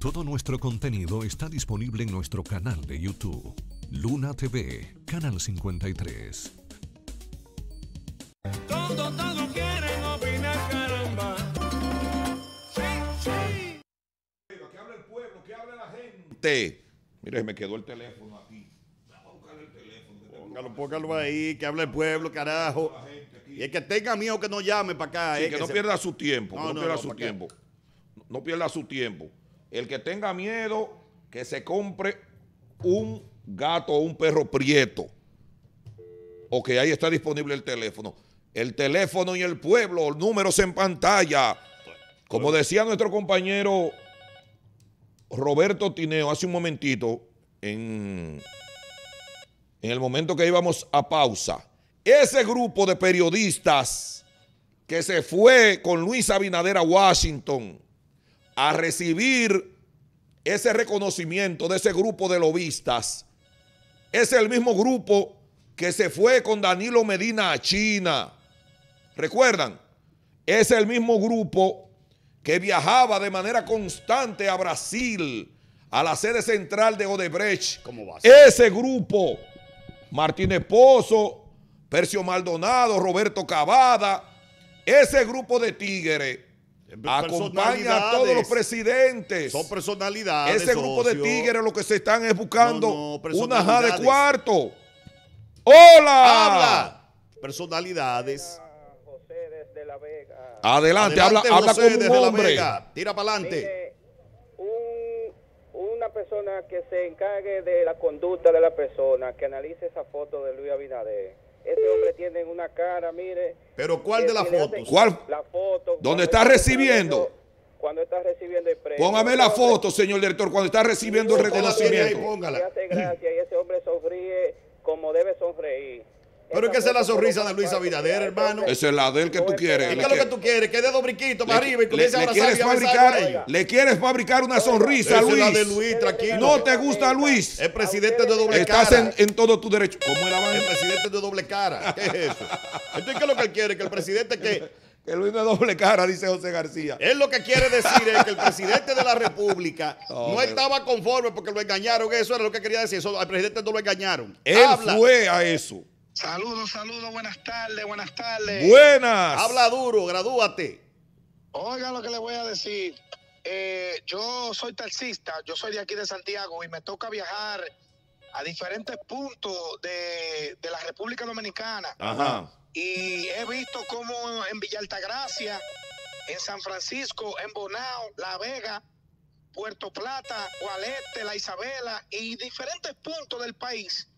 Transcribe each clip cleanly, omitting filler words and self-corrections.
Todo nuestro contenido está disponible en nuestro canal de YouTube, Luna TV, Canal 53. Todos quieren opinar, caramba. Sí, sí. Que hable el pueblo, que hable la gente. Mire, me quedó el teléfono aquí. Vamos a buscar el teléfono. Póngalo ahí, que hable el pueblo, carajo. Y el que tenga miedo que no llame para acá. Sí, que no pierda su tiempo. No pierda su tiempo. El que tenga miedo, que se compre un gato o un perro prieto. Ok, ahí está disponible el teléfono. El teléfono y el pueblo, números en pantalla. Como decía nuestro compañero Roberto Tineo hace un momentito, en el momento que íbamos a pausa, ese grupo de periodistas que se fue con Luis Abinader a Washington a recibir ese reconocimiento de ese grupo de lobistas, es el mismo grupo que se fue con Danilo Medina a China. ¿Recuerdan? Es el mismo grupo que viajaba de manera constante a Brasil, a la sede central de Odebrecht. ¿Cómo va a ser? Ese grupo, Martínez Pozo, Percio Maldonado, Roberto Cavada, ese grupo de tigres acompaña a todos los presidentes. Son personalidades. Ese grupo de tigres lo que se están es buscando una ajá de cuarto. ¡Hola! Habla. Personalidades. José desde La Vega. Adelante, habla como un hombre. Tira para adelante. Una persona que se encargue de la conducta de la persona, que analice esa foto de Luis Abinader. Ese hombre tiene una cara, mire. ¿Pero cuál de las fotos? ¿Cuál? La foto. ¿Dónde está recibiendo? Cuando está recibiendo el premio. Póngame la foto, señor director, cuando está recibiendo el reconocimiento. Póngala. Hace gracia y ese hombre sonríe como debe sonreír. Pero es que esa es la sonrisa de Luis Abinader, hermano. Esa es la de él que tú quieres. ¿Qué es lo que tú quieres? Que dé dos brinquitos para arriba y comienza a abrazar. ¿Le quieres fabricar una sonrisa, Luis? Esa es la de Luis, tranquilo. ¿No te gusta, Luis? El presidente de doble cara. Estás en todo tu derecho. ¿Cómo era, man? El presidente de doble cara. ¿Qué es eso? Entonces, ¿qué es lo que él quiere? Que el presidente que... Que Luis no es doble cara, dice José García. Él lo que quiere decir es que el presidente de la República no estaba conforme porque lo engañaron. Eso era lo que quería decir. Eso, al presidente no lo engañaron. Él fue a eso. Saludos, buenas tardes, buenas tardes. Buenas. Habla duro, gradúate. Oiga lo que le voy a decir. Yo soy taxista, yo soy de aquí de Santiago y me toca viajar a diferentes puntos de la República Dominicana. Ajá. Y he visto cómo en Villa Altagracia, en San Francisco, en Bonao, La Vega, Puerto Plata, Gualete, La Isabela y diferentes puntos del país.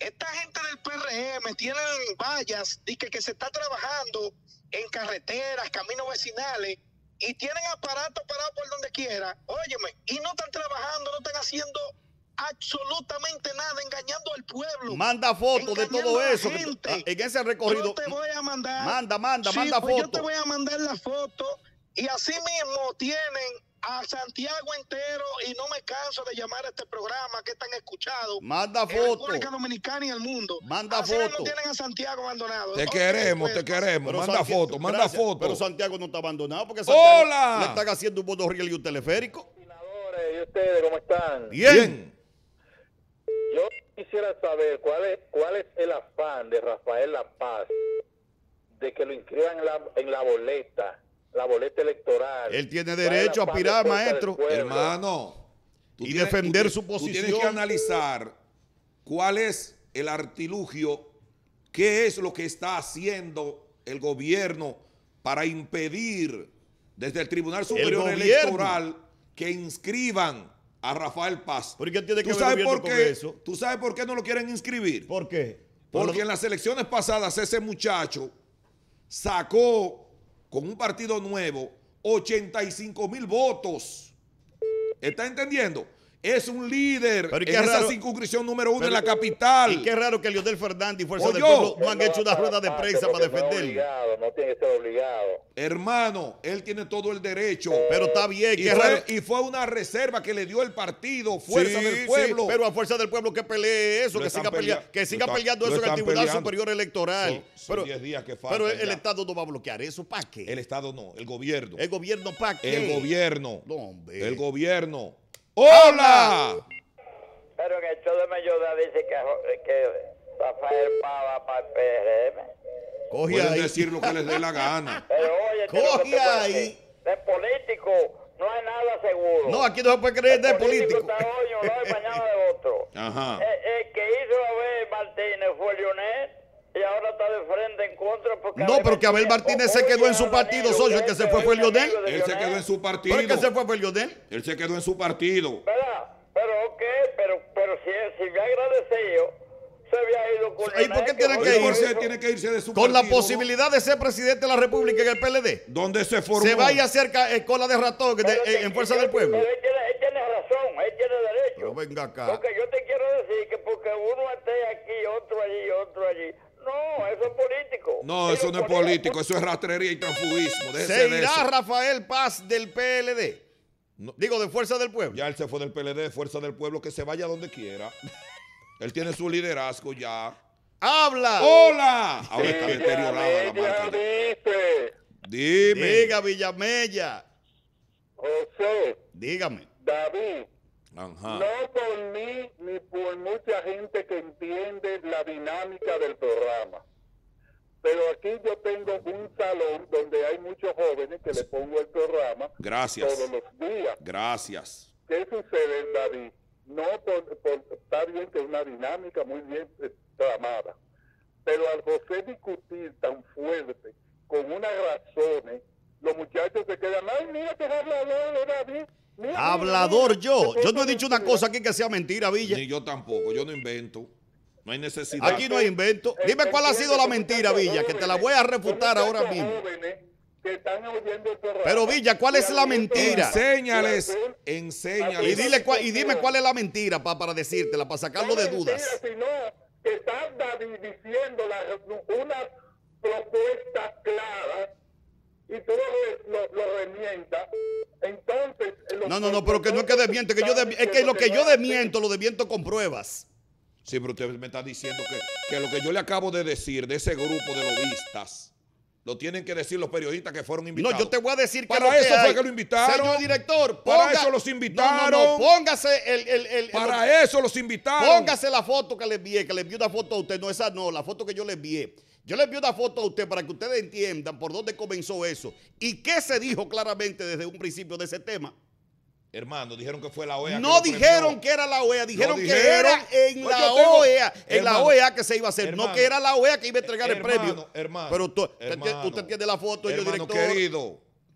Esta gente del PRM tienen vallas que se está trabajando en carreteras, caminos vecinales y tienen aparatos parados por donde quiera. Óyeme, y no están trabajando, no están haciendo absolutamente nada, engañando al pueblo. Manda fotos de todo eso. En ese recorrido. Yo te voy a mandar. Manda fotos. Yo te voy a mandar la foto y así mismo tienen a Santiago entero y no me canso de llamar a este programa que están escuchados. Manda fotos. En República Dominicana y el mundo. Manda fotos. No tienen a Santiago abandonado. Te queremos. Pero manda fotos, manda fotos. Pero Santiago no está abandonado porque Santiago le están haciendo un monorriel y un teleférico. ¿Y ustedes cómo están? Bien. Yo quisiera saber cuál es el afán de Rafael Paz de que lo inscriban en la boleta. La boleta electoral. Él tiene derecho a aspirar, maestro. Hermano. Y defender su posición. Tú tienes que analizar cuál es el artilugio, qué es lo que está haciendo el gobierno para impedir desde el Tribunal Superior Electoral que inscriban a Rafael Paz. ¿Tú sabes por qué no lo quieren inscribir? ¿Por qué? Porque en las elecciones pasadas ese muchacho sacó con un partido nuevo, 85,000 votos. ¿Está entendiendo? Es un líder en esa circunscripción número uno en la capital. Y qué raro que Leonel Fernández y Fuerza del Pueblo no han hecho una rueda de prensa para defenderlo. No tiene que ser obligado. Hermano, él tiene todo el derecho. Pero está bien. Y fue una reserva que le dio el partido Fuerza del Pueblo. Pero a Fuerza del Pueblo que pelee eso, que siga peleando eso en el Tribunal Superior Electoral. Son 10 días que faltan. Pero el Estado no va a bloquear eso. ¿Para qué? El Estado no, el gobierno. ¿El gobierno para qué? El gobierno. ¿Dónde? El gobierno. ¡Hola! Pero en el show de Mellodá dice que Rafael Paz va para el PRM. Pueden ahí decir lo que les dé la gana. Pero oye, coge ahí. De político no hay nada seguro. No, aquí no se puede creer de político. Está hoy, no hay mañana de otro. Ajá. El que hizo Abel Martínez fue Leonel y ahora está de frente en contra. Porque no, pero que Abel Martínez se quedó en su partido, socio. El que se fue Leonel. Él se quedó en su partido. ¿Por qué se fue Leonel? Él se quedó en su partido. ¿Verdad? Pero ok, pero si me ha agradecido. Se había ido con ¿y por qué tiene que irse de su con partido, la posibilidad de ser presidente de la República en el PLD? ¿Dónde se formó? Se vaya a hacer cola de ratón en Fuerza del Pueblo. Pero él tiene razón, él tiene derecho. Pero venga acá. Porque yo te quiero decir que porque uno esté aquí, otro allí, otro allí. No, eso es político. No, eso no es político, eso es rastrería y transfugismo. Se irá Rafael Paz del PLD. No. Digo, de Fuerza del Pueblo. Ya él se fue del PLD, Fuerza del Pueblo, que se vaya donde quiera. Él tiene su liderazgo ya. ¡Habla! ¡Hola! Ahora está deteriorada la marca. Dime. Diga, Villamella. José. Dígame. David. Ajá. No por mí ni por mucha gente que entiende la dinámica del programa. Pero aquí yo tengo un salón donde hay muchos jóvenes que le pongo el programa. Gracias. Todos los días. Gracias. ¿Qué sucede, David? No, está bien que es una dinámica muy bien tramada, pero al José discutir tan fuerte, con unas razones, los muchachos se quedan, ay, mira que es hablador, David. Mira, hablador mira, yo no he dicho una cosa aquí que sea mentira, Villa. Ni yo tampoco, yo no invento, no hay necesidad. Aquí no hay invento. Dime cuál ha sido la mentira, Villa, que te la voy a refutar ahora mismo. Que están oyendo el programa. Pero Villa, ¿cuál es la mentira? Enséñales. Y dime cuál es la mentira para decírtela, para sacarlo de dudas. Mentira, sino que están diciendo una propuesta clara y tú lo desmientas. Entonces. No, pero que no es que desmiente, es que lo que yo desmiento, lo desmiento con pruebas. Sí, pero usted me está diciendo que lo que yo le acabo de decir de ese grupo de lobistas. Lo tienen que decir los periodistas que fueron invitados. No, yo te voy a decir que para eso fue que lo invitaron. Señor director, para eso los invitaron. No, póngase para eso los invitaron. Póngase la foto que le envié, una foto a usted. No, esa no, la foto que yo le envié. Yo le envié una foto a usted para que ustedes entiendan por dónde comenzó eso. ¿Y qué se dijo claramente desde un principio de ese tema? Hermano, dijeron que fue la OEA. No dijeron que era la OEA, dijeron que era en la OEA, que se iba a hacer, hermano, no que era la OEA que iba a entregar el premio. Hermano, pero usted tiene la foto, yo director.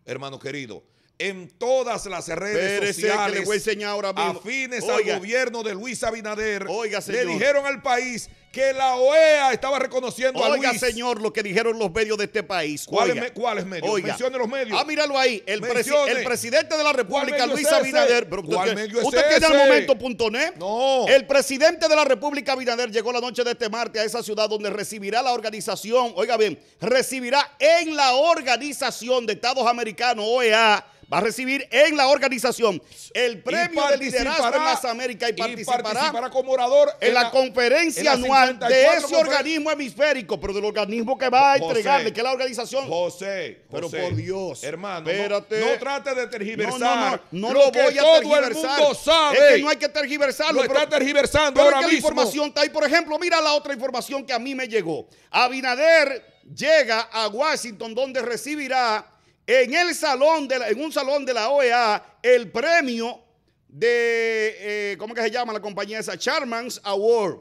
Hermano querido, en todas las redes sociales, que le voy a enseñar ahora mismo, afines al gobierno de Luis Abinader, le dijeron al país que la OEA estaba reconociendo a Luis. Oiga, señor, lo que dijeron los medios de este país. ¿Cuáles medios? Mencione los medios. Ah, míralo ahí. El presidente de la República, Luis Abinader. ¿Cuál medio es ese? ¿Usted tiene Almomento.net? No. El presidente de la República, Abinader, llegó la noche de este martes a esa ciudad donde recibirá la organización, oiga bien, recibirá en la Organización de Estados Americanos, OEA, va a recibir en la organización el premio de liderazgo en las Américas y participará como orador en la conferencia anual de ese organismo hemisférico, pero del organismo que va a entregarle, que es la organización. José, pero por Dios, hermano, espérate. No trate de tergiversar. No lo voy a tergiversar. Todo el mundo sabe. Es que no hay que tergiversarlo. Lo está tergiversando ahora mismo. La información está ahí. Por ejemplo, mira la otra información que a mí me llegó. Abinader llega a Washington, donde recibirá en un salón de la OEA, el premio de, ¿cómo que se llama la compañía esa? Charman's Award.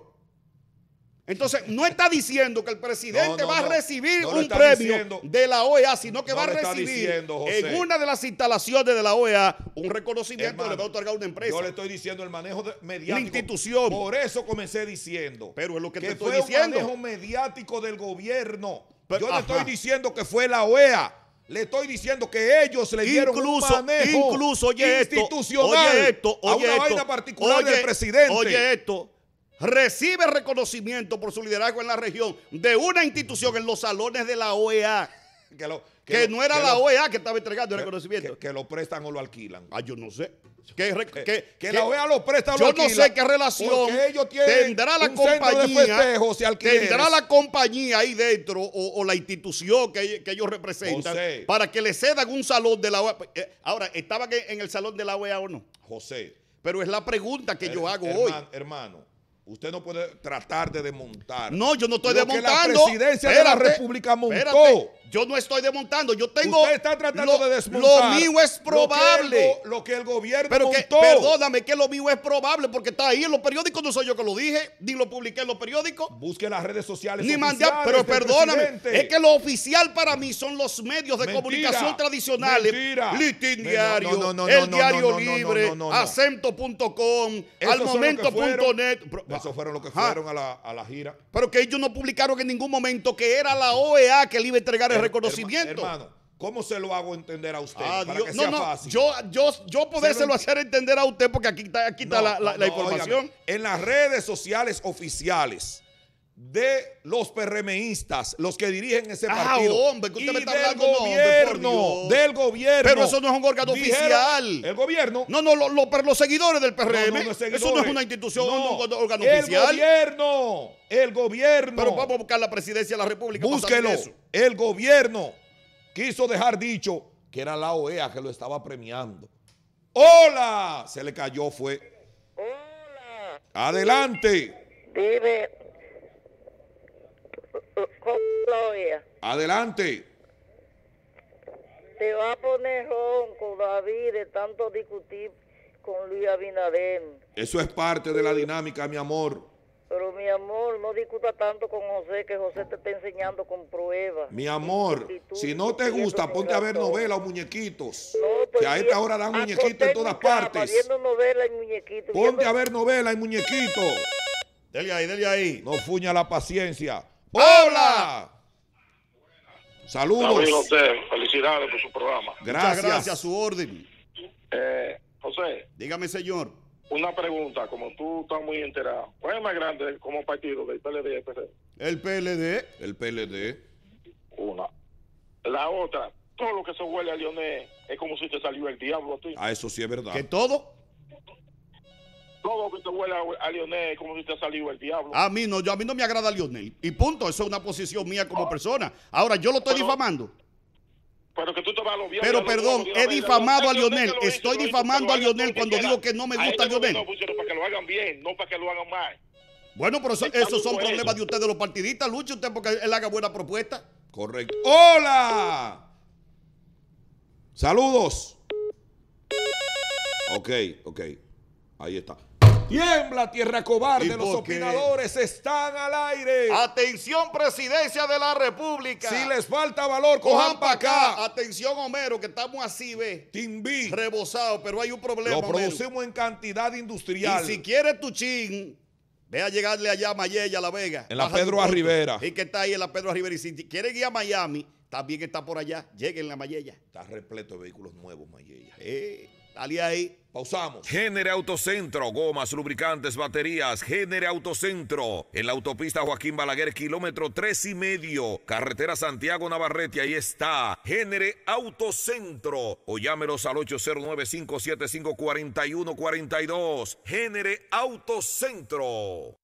Entonces, no está diciendo que el presidente va a recibir un premio de la OEA, sino que va a recibir en una de las instalaciones de la OEA un reconocimiento que le va a otorgar una empresa. Yo le estoy diciendo el manejo mediático. La institución. Por eso comencé diciendo. Pero es lo que te estoy diciendo. Que fue un manejo mediático del gobierno. Yo le estoy diciendo que fue la OEA Le estoy diciendo que ellos le dieron un manejo institucional a una vaina particular del presidente. Recibe reconocimiento por su liderazgo en la región de una institución en los salones de la OEA. Que no era la OEA que estaba entregando el reconocimiento. Que lo prestan o lo alquilan. Ah, yo no sé. Que la OEA lo presta o lo alquila. Yo no sé qué relación tendrá la compañía. Tendrá la compañía ahí dentro o la institución que ellos representan, José, para que le cedan un salón de la OEA. Ahora, ¿estaban en el salón de la OEA o no? José. Pero es la pregunta que yo hago hoy. Hermano. Usted no puede tratar de desmontar. No, yo no estoy desmontando. La presidencia de la República montó. Espérate, yo no estoy desmontando. Yo tengo. Usted está tratando de desmontar. Lo mío es probable. Lo que el gobierno montó. Perdóname, que lo mío es probable porque está ahí en los periódicos. No soy yo que lo dije, ni lo publiqué en los periódicos. Busque las redes sociales. Ni mandé. Pero perdóname, es que lo oficial para mí son los medios de comunicación tradicionales: Listín Diario, El Diario Libre, Acento.com, Almomento.net. Eso fueron los que fueron a la gira. Pero que ellos no publicaron en ningún momento que era la OEA que le iba a entregar el reconocimiento. Hermano, ¿cómo se lo hago entender a usted? Para que sea fácil. Yo podérselo hacer entender a usted porque aquí está la información. Oigan, en las redes sociales oficiales de los PRMistas, los que dirigen ese partido, del gobierno. Pero eso no es un órgano oficial. El gobierno. Los seguidores del PRM. Seguidores. Eso no es una institución, un órgano oficial. El gobierno. Pero vamos a buscar la presidencia de la República. Búsquelo. El gobierno quiso dejar dicho que era la OEA que lo estaba premiando. ¡Hola! Se le cayó, fue. ¡Hola! Adelante. Dime. Adelante. Se va a poner ronco, David, de tanto discutir con Luis Abinader. Eso es parte de la dinámica, mi amor. Pero, mi amor, no discuta tanto con José, que José te está enseñando con pruebas. Mi amor, si no te gusta, ponte a ver novelas o muñequitos. Que a esta hora dan muñequitos en todas partes. Ponte a ver novelas y muñequitos. Dele ahí. No fuña la paciencia. ¡Hola! Saludos. Bien, José, felicidades por su programa. Gracias. Muchas gracias, a su orden. José. Dígame, señor. Una pregunta, como tú estás muy enterado. ¿Cuál es más grande como partido del PLD y el PRD? El PLD. Una. La otra, todo lo que se huele a Leonel es como si te salió el diablo a ti. Ah, eso sí es verdad. ¿Que todo? Todo lo que te huele a Leonel es como si te ha salido el diablo. A mí no me agrada Leonel. Y punto, eso es una posición mía como persona. Ahora, yo lo estoy difamando. Pero que tú te vas a los viernes. Pero perdón, he difamado a Leonel. Estoy difamando a Leonel cuando digo que no me gusta Leonel. No, para que lo hagan bien, no para que lo hagan mal. Bueno, pero esos son problemas de ustedes, los partidistas. Luche usted porque él haga buena propuesta. Correcto. ¡Hola! Saludos. Ok. Ahí está. Tiembla, tierra cobarde, los opinadores están al aire. Atención, presidencia de la República. Si les falta valor, cojan para acá. Atención, Homero, que estamos así, ve. Timbí. Rebosado, pero hay un problema. Lo producimos, Homero, en cantidad industrial. Y si quieres tu chin, ve a llegarle allá a Mayella, a La Vega. En la Pedro Rivera. Y que está ahí en la Pedro Rivera. Y si quieren ir a Miami, también está por allá. Lleguen a Mayella. Está repleto de vehículos nuevos, Mayella. Dale ahí. Pausamos. Génere Autocentro, gomas, lubricantes, baterías. Génere Autocentro, en la autopista Joaquín Balaguer, kilómetro 3,5, carretera Santiago Navarrete, ahí está. Génere Autocentro, o llámenos al 809-575-4142. Génere Autocentro.